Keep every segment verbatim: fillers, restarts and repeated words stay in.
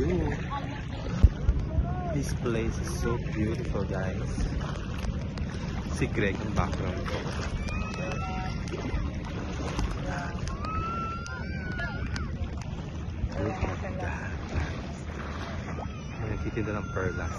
view. This place is so beautiful, guys. Si Greg ang background ko. Look at that. Nakikita ng perlas.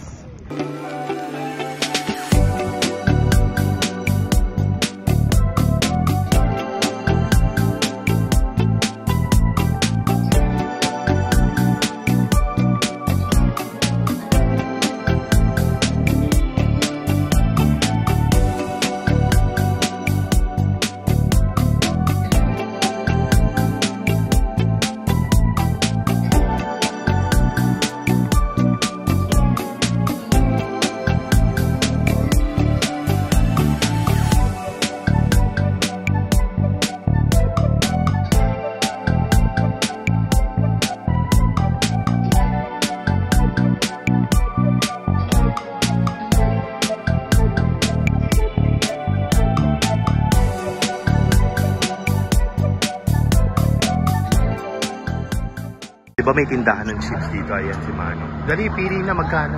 Diba may tindahan ng chips dito? Ayan si Mano. Dali, pili na magkano.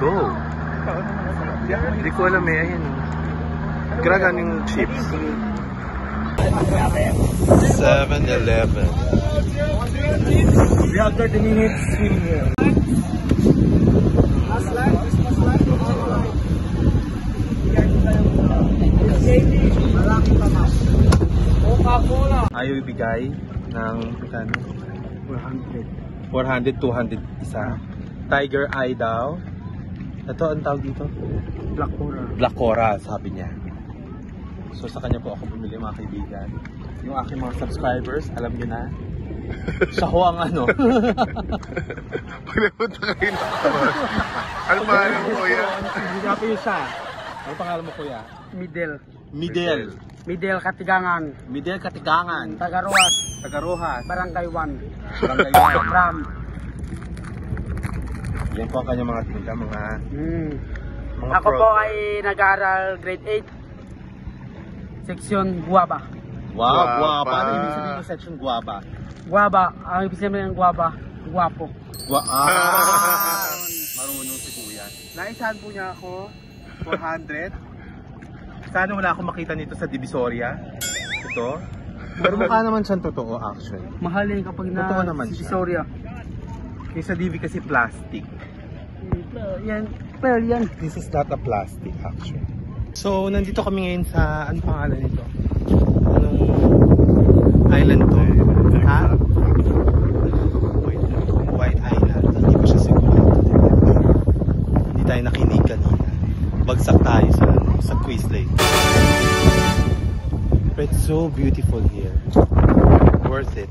Go! Hindi ko alam eh. Ayan. Gragan yung chips. seven eleven. We have thirty minutes in here. Last line. Last line. Ayaw ibigay ng pagkano. four hundred. four hundred, two hundred isa. Tiger Eye daw. Ito ang tawag dito? Black Coral. Black Coral, sabi niya. So sa kanya po ako bumili, mga kaibigan. Yung aking mga subscribers, alam niyo na. Siya ho ang ano. Paglapunta kayo na ako. Ano pangalan mo, kuya? Sabi niyo siya. Ano pangalan mo, kuya? Midel. Midel. Midel Katigangan. Midel Katigangan. Tagarohas. Tagarohas. Barangay one. Barangay one. Ram. Yan po ang kanyang mga tinta, mga... Mm. mga Ako pro. po ay nag-aaral grade eight, section Guaba. Wow, Guaba. Ano ibig sabihin ng section Guaba? Guaba. Ang ibig sabihin ng Guaba, guwapo. Gua ah. Ah. Marunong si Kuya. Naisahan po niya ako, four hundred. Sana wala akong makita nito sa Divisoria. Ito. Pero mukha naman siyang totoo, actually. Mahal eh kapag na-sisorya. Kaysa D V kasi plastic. Yan. Well, yan. This is not a plastic, actually. So, nandito kami ngayon sa, ano pangalan nito? Anong island to? Ha? White Island. Hindi ko siya siguro. Hindi tayo nakinig kanina. Bagsak tayo sa, sa Quizlet. But it's so beautiful here. Worth it.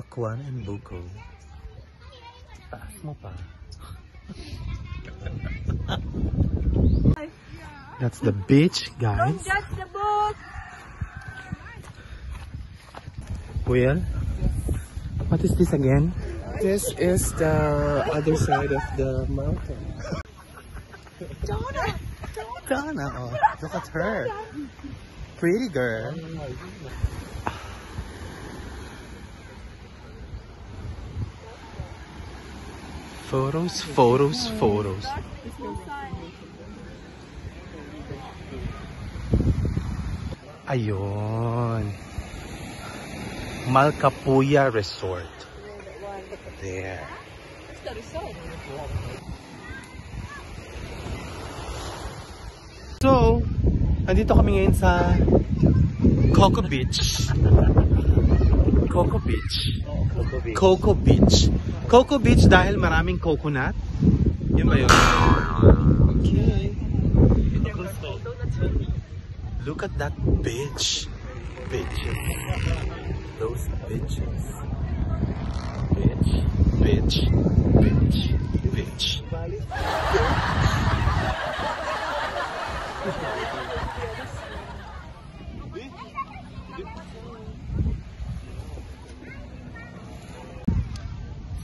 Pakwan and buko. Taas mo pa. That's the beach, guys. Don't judge the book. Well, what is this again? This is the other side of the mountain. Donna! Donna! Oh, look at her. Pretty girl. Photos, photos, photos. Ayun. Malcapuya Resort. There. That's the resort. So, nandito kami ngayon sa Coco Beach. Coco Beach. Coco Beach. Coco Beach dahil maraming coconut. Yun ba yun? Okay. Look at that beach. Bitches. Those bitches. Bitch. Bitch. Bitch. Bitch.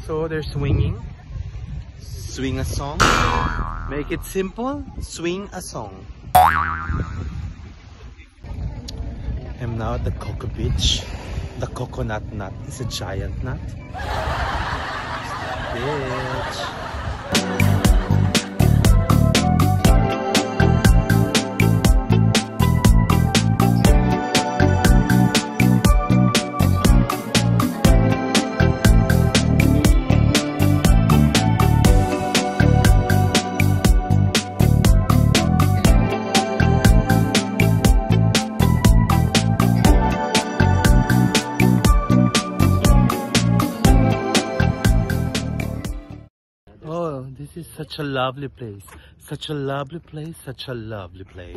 So they're swinging. Swing a song. Make it simple. Swing a song. I'm now at the Coco Beach. The coconut nut is a giant nut. Bitch. This is such a lovely place, such a lovely place, such a lovely place.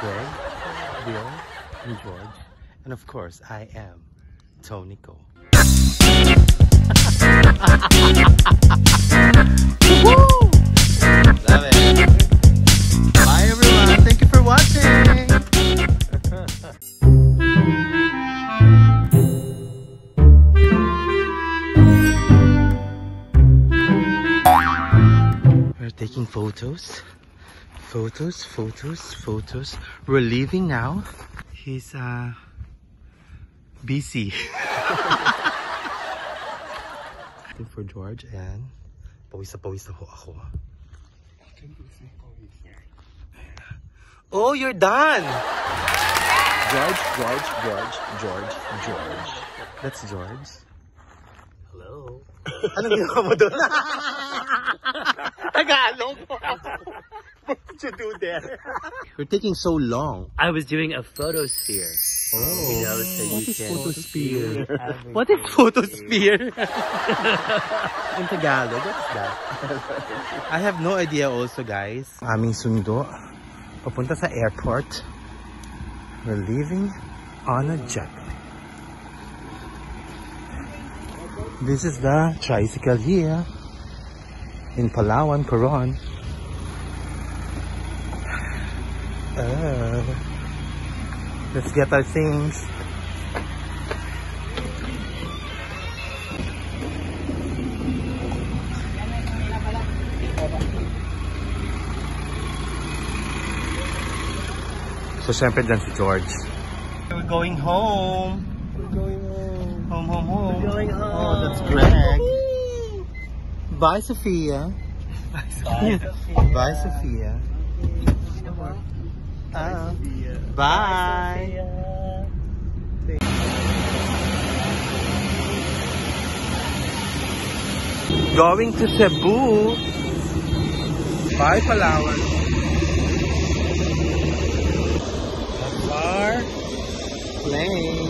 Greg, Bill, and George, and of course I am Tony Co. Love it. Bye everyone, thank you for watching. Taking photos, photos, photos, photos. We're leaving now. He's uh, busy. Looking for George and pawisa pawisa ho ako. Oh, you're done. George, George, George, George, George. That's George. Hello. Ano ginawa mo doon? Tagalog. What did you do there? You're taking so long. I was doing a photosphere. Oh. You know, so what, you is photosphere? Photosphere. What is photosphere? In Tagalog, what's that? I have no idea also, guys. Aming Sundo, papunta sa airport. We're leaving on a jet. This is the tricycle here. In Palawan, Coron. Uh, let's get our things. So, syempre dyan si George. We're going home. We're going home. Home, home, home. We're going home. Oh, that's Greg. Bye, Sophia. Bye, Sophia. Bye, Sophia. Bye. Sophia. Bye. Going to Cebu. Bye, Palawan. That's our plane.